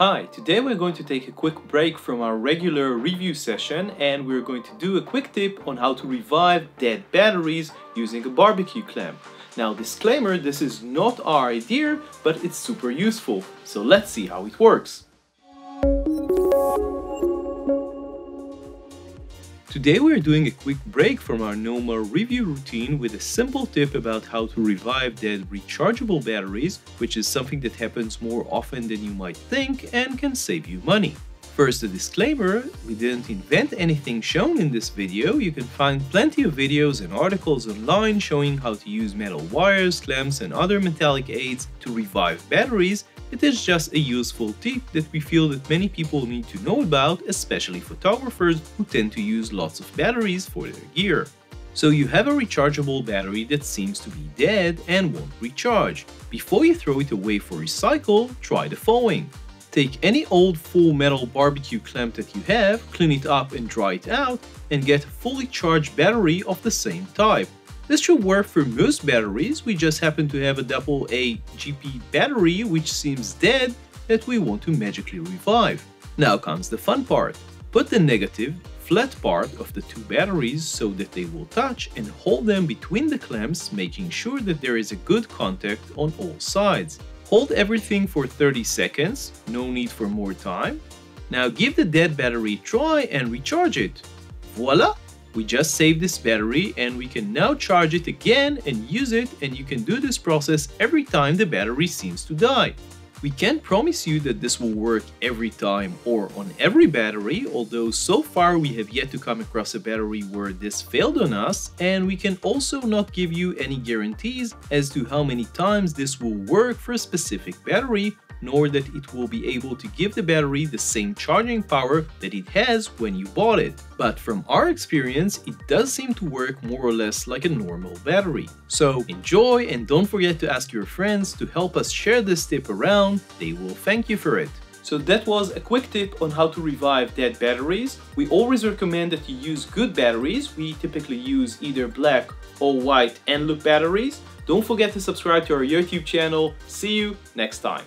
Hi, today we're going to take a quick break from our regular review session and we're going to do a quick tip on how to revive dead batteries using a barbecue clamp. Now disclaimer, this is not our idea, but it's super useful, so let's see how it works. Today we're doing a quick break from our normal review routine with a simple tip about how to revive dead rechargeable batteries, which is something that happens more often than you might think and can save you money. First, a disclaimer, we didn't invent anything shown in this video. You can find plenty of videos and articles online showing how to use metal wires, clamps and other metallic aids to revive batteries. It is just a useful tip that we feel that many people need to know about, especially photographers who tend to use lots of batteries for their gear. So you have a rechargeable battery that seems to be dead and won't recharge. Before you throw it away for recycle, try the following. Take any old full metal barbecue clamp that you have, clean it up and dry it out, and get a fully charged battery of the same type. This should work for most batteries. We just happen to have a AA GP battery which seems dead that we want to magically revive. Now comes the fun part. Put the negative, flat part of the two batteries so that they will touch and hold them between the clamps, making sure that there is a good contact on all sides. Hold everything for 30 seconds, no need for more time. Now give the dead battery a try and recharge it. Voila! We just saved this battery and we can now charge it again and use it, and you can do this process every time the battery seems to die. We can't promise you that this will work every time or on every battery, although so far we have yet to come across a battery where this failed on us, and we can also not give you any guarantees as to how many times this will work for a specific battery, nor that it will be able to give the battery the same charging power that it has when you bought it. But from our experience, it does seem to work more or less like a normal battery. So enjoy, and don't forget to ask your friends to help us share this tip around. They will thank you for it. So that was a quick tip on how to revive dead batteries. We always recommend that you use good batteries. We typically use either black or white Eneloop batteries. Don't forget to subscribe to our YouTube channel. See you next time.